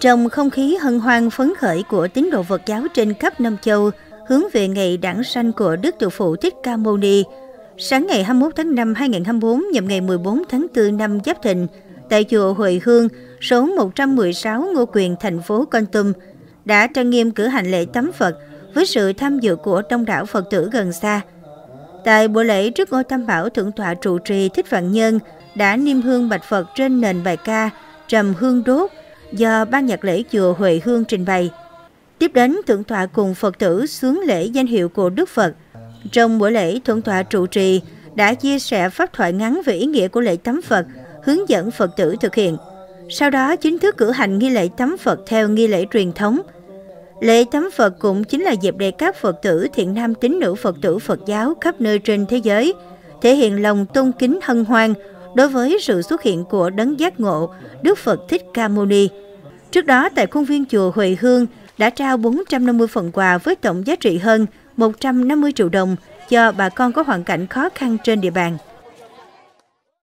Trong không khí hân hoan phấn khởi của tín đồ Phật giáo trên khắp Nam Châu, hướng về ngày đản sanh của Đức Từ Phụ Thích Ca Mâu Ni, sáng ngày 21 tháng 5 2024 nhằm ngày 14 tháng 4 năm Giáp Thìn, tại chùa Huệ Hương, số 116 Ngô Quyền, thành phố Kon Tum, đã trang nghiêm cử hành lễ tắm Phật với sự tham dự của đông đảo Phật tử gần xa. Tại buổi lễ, trước ngôi Tam Bảo, Thượng tọa trụ trì Thích Vạn Nhân đã niêm hương bạch Phật trên nền bài ca Trầm Hương Đốt do ban nhạc lễ chùa Huệ Hương trình bày. Tiếp đến, Thượng tọa cùng Phật tử xướng lễ danh hiệu của Đức Phật. Trong buổi lễ, Thượng tọa trụ trì đã chia sẻ pháp thoại ngắn về ý nghĩa của lễ tắm Phật, hướng dẫn Phật tử thực hiện. Sau đó, chính thức cử hành nghi lễ tắm Phật theo nghi lễ truyền thống. Lễ tắm Phật cũng chính là dịp để các Phật tử thiện nam tín nữ Phật tử Phật giáo khắp nơi trên thế giới thể hiện lòng tôn kính hân hoan đối với sự xuất hiện của đấng giác ngộ Đức Phật Thích Ca Mâu Ni. Trước đó, tại khuôn viên chùa Huệ Hương đã trao 450 phần quà với tổng giá trị hơn 150 triệu đồng cho bà con có hoàn cảnh khó khăn trên địa bàn.